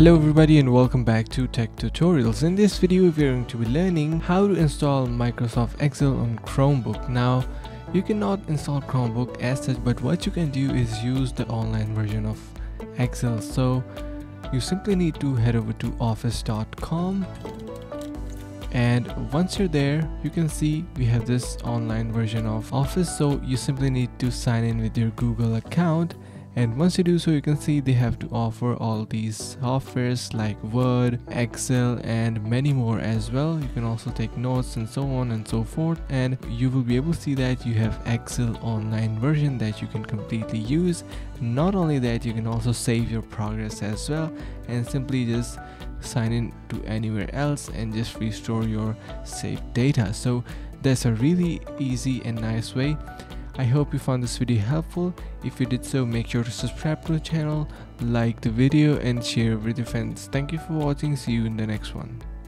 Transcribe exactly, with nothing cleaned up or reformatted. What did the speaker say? Hello everybody and welcome back to Tech Tutorials. In this video we are going to be learning how to install Microsoft Excel on Chromebook. Now you cannot install Chromebook as such, but what you can do is use the online version of Excel. So you simply need to head over to office dot com, and once you're there you can see we have this online version of Office. So you simply need to sign in with your Google account. And once you do so, you can see they have to offer all these softwares like Word, Excel, and many more as well. You can also take notes and so on and so forth, and you will be able to see that you have Excel online version that you can completely use. Not only that, you can also save your progress as well and simply just sign in to anywhere else and just restore your saved data. So that's a really easy and nice way. I hope you found this video helpful. If you did so, make sure to subscribe to the channel, like the video, and share with your friends. Thank you for watching. See you in the next one.